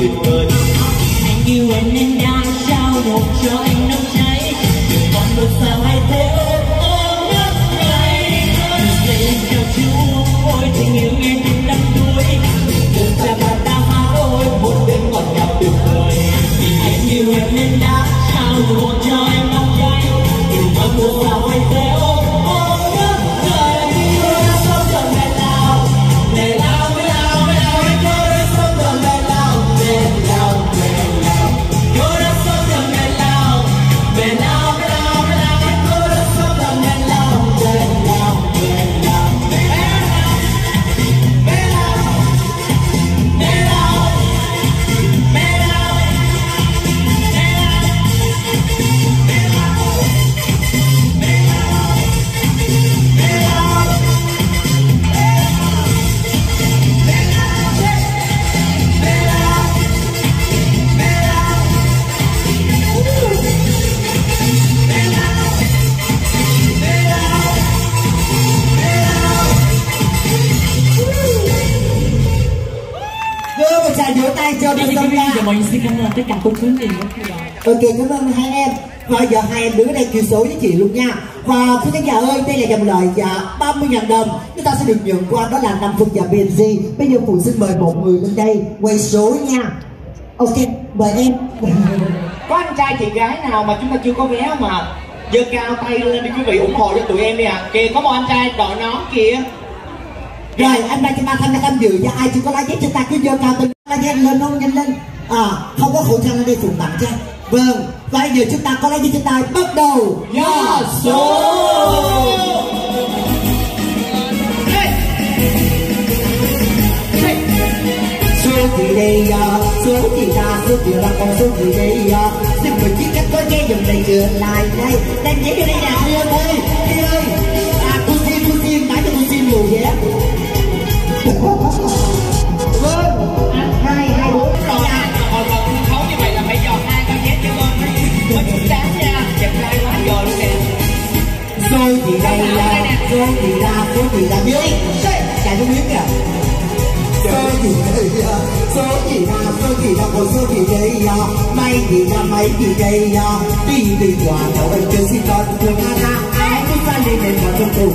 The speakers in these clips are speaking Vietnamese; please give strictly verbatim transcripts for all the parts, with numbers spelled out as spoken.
Tuyệt vời. Anh yêu em nên đang trao một cho anh nóng cháy, đừng còn một sao hay thế ôm ngất ngây. Đừng để em chào chú, ôi tình yêu nghe tim đắm đuối, đừng ra mà ta hát ôi một đêm ngọt ngào tuyệt vời. Vì anh yêu em nên đang trao một cho anh nóng cháy, đừng còn một sao hay thế ôm. Cho mình xin cảm ơn tất cả cô chú mình. Ok, cảm ơn hai em. Và giờ hai em đứng ở đây kêu số với chị luôn nha. Và quý khán giả ơi, đây là dòng lời dạ ba mươi nghìn đồng chúng ta sẽ được nhận qua, đó là năm phần dạ bê en giê. Bây giờ Phụ xin mời một người lên đây quay số nha. Ok, mời em. Có anh trai chị gái nào mà chúng ta chưa có vé mà giơ cao tay lên đi quý vị, ủng hộ cho tụi em đi ạ. À. Kìa, có một anh trai đội nón kìa. Rồi, anh ba chị ba tham gia tham dự cho ai chưa có lá vé chúng ta cứ giơ cao tay nhanh lên, không nhanh lên à, không có khẩu trang đi cùng tặng cho. Vâng, và bây giờ chúng ta có lấy với chúng ta bắt đầu nhá số. Hey. Hey. Số thì đây à, số thì ta, số thì là con số thì đây à, xin mời chiếc cách có dây dòng này trở lại đây, đang nhảy cái đây nè anh em ơi, đi ơi, à cô xin cô xin, mãi cho cô xin mùa vậy. Số thì đây là, số thì là, số thì là biết chạy không biết kìa. Số thì đây là, số thì là, số thì là, còn số thì đây là, may thì là, may thì đây là, đi đi qua đầu anh chơi xin con thương anh ai cũng sai đi đến vào trong cùng.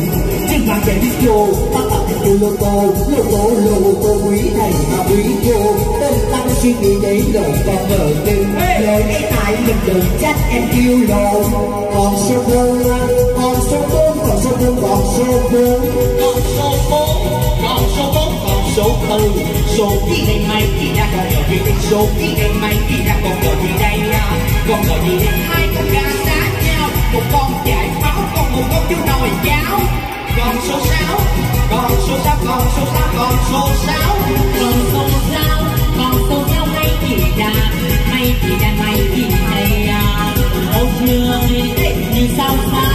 Chiếc mang chạy video, bắt tập thành từ lô tô, lô tô, lô tô quý này mà quý vô. Tên tăng suy nghĩ đấy lộn con vợ đừng lời ấy tại mình đừng trách em yêu lộn. Còn số vô số không số thì đây may thì ra còn ở thì số thì đây may thì ra còn ở thì đây nha, còn ở thì đây hai con gà sát nhau, một con giải pháo còn một con chú nồi cháo. Còn số sáu, còn số sáu, còn số sáu, còn số sáu, còn số sáu, còn số sáu may thì ra, may thì ra, may thì đây à, ôi trời như sao xa.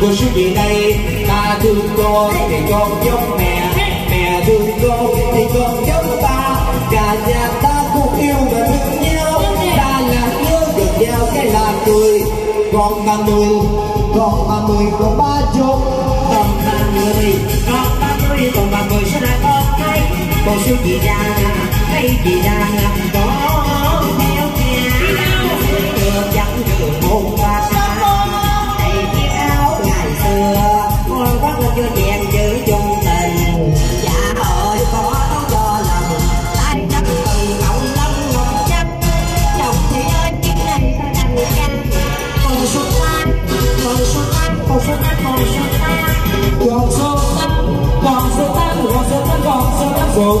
Cô chú về đây, ta thương cô thì con giống mẹ, mẹ thương cô thì con giống ta. Cả nhà ta cũng yêu và thương nhau, ta là nhớ được nhau cái là cười. Còn ba mươi, còn ba mươi, còn ba chục, còn ba mươi, còn ba mươi, còn ba mươi sẽ lại có hay. Cô chú về ra, thấy về ra có theo nhà, chẳng được một ba. Cho em giữ chung tình, dạ ơi khó không cho lòng. Tay nắm từng ông lắm ngọt chắc, chồng thì ơi chiếc này ta đành canh. Còn xuân tan, còn xuân tan. Cô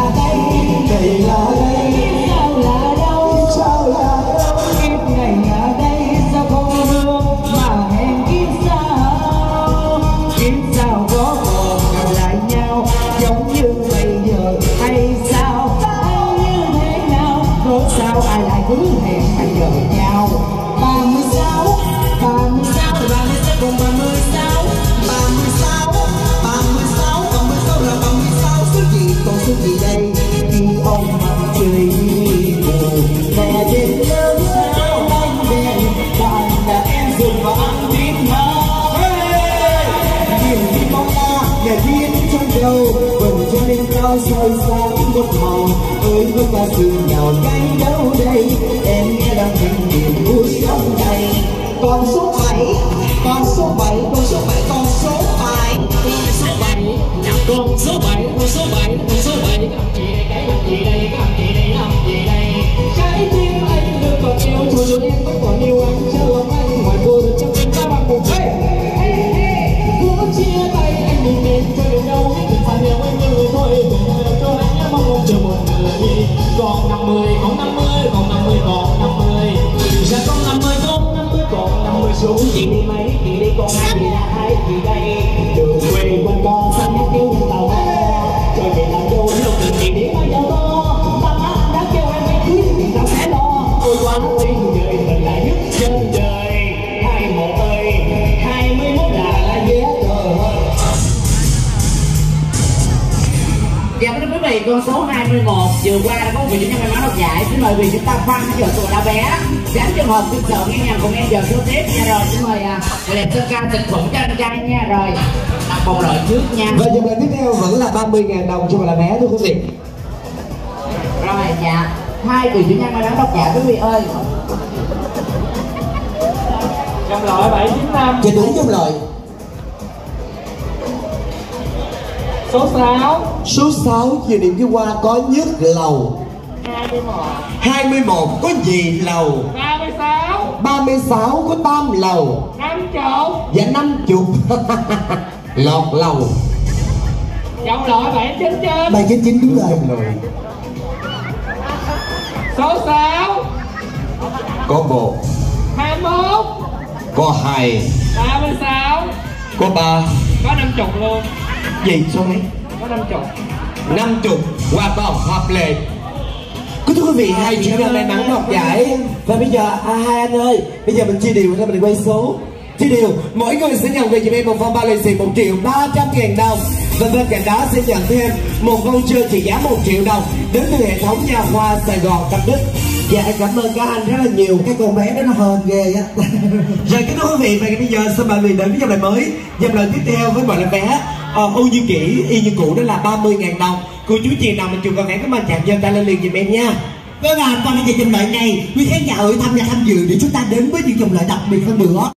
đây, đây là đây, sao là đâu, sao là đâu, kiếp này là đây sao không được mà hẹn kiếp sao, kiếp sao có còn gặp lại nhau giống như bây giờ hay sao, sao như thế nào, cớ sao ai lại cứ hẹn bây giờ nhau, ba mươi sáu, ba mươi sáu, ba mươi sáu cùng ba mươi sáu. Con số gì đây khi ông mặt trời buồn mẹ đến lớn sao anh đèn bạn đã em dùng và ăn biết nào niềm tin mong ta để biết trong đầu vẫn cho đêm cao soi sáng một màu ơi với ta sự nào cánh đâu đây em nghe đang tìm niềm vui trong này con số bảy con số bảy con số bảy con số bảy con số bảy con số bảy con số bảy con số bảy làm gì đây cái làm gì đây làm gì đây làm gì đây trái tim anh được còn yêu thôi rồi em vẫn còn yêu anh chờ anh ngoài cô được trong tim ta bằng một hey hey hey muốn chia tay anh đừng đến cho đến đâu đừng phải yêu anh như thôi đừng để cho anh mong mong chờ một người còn năm mươi còn năm mươi còn năm mươi còn năm mươi ra con năm mươi con năm mươi còn năm mươi xuống chị đi mấy chị đi còn hai chị là hai chị đây đường quê quanh con xanh hát kêu nhân tàu cho chị làm dâu lúc từng chị đi bao giờ to ta mắt đã kêu em phải cưới thì tao sẽ lo ôi quá đi đời mình lại nhất trên đời hai một ơi hai mươi mốt là là dễ đời dạ thưa quý vị con số hai mươi một vừa qua đã có vị trí may mắn đoạt giải xin mời vị chúng ta khoan giờ tuổi đã bé tránh trường hợp tương tự nghe nhạc cùng em giờ số tiếp nha rồi xin mời người đẹp sơ ca thực phẩm cho anh trai nha rồi đặt vòng loại trước nha và vòng loại tiếp theo vẫn là ba mươi nghìn đồng cho là bé thưa quý vị rồi dạ hai vị chủ nhân may mắn độc giả quý vị ơi trong loại bảy chín năm cho đúng trong loại số sáu số sáu chiều điểm vừa qua có nhất lầu hai mươi mốt có gì lầu ba mươi sáu ba mươi sáu có tam lầu năm mươi dạ năm mươi lọt lầu trọng loại bảy chín chín bảy chín chín đúng rồi số sáu có một hai mươi mốt có hai ba mươi sáu có ba có năm mươi luôn gì số mấy có năm mươi năm mươi qua toàn hợp lệ. Thưa quý vị, hai chủ nhân may mắn đoạt giải. Và bây giờ, à, hai anh ơi, bây giờ mình chia đều ra mình quay số. Chia đều, mỗi người sẽ nhận về cho em một phong bao lì xì một triệu ba trăm ngàn đồng. Và bên cạnh đó sẽ nhận thêm một voucher trị giá một triệu đồng đến từ hệ thống nhà khoa Sài Gòn Tâm Đức. Dạ, em cảm ơn các anh rất là nhiều. Cái con bé đó nó hờn ghê á. Rồi, kính thưa quý vị, và bây giờ xin mời mình đến với dòng lại mới. Dòng lại tiếp theo với mọi lần bé ô như kỹ, y như cũ đó là ba mươi ngàn đồng. Cô chú chị nào mình chụp con bé của mình chạm dân ta lên liền dùm em nha. Vâng ạ, và bây giờ trình bày này, quý khán giả ở tham gia tham dự để chúng ta đến với những dòng loại đặc biệt hơn nữa.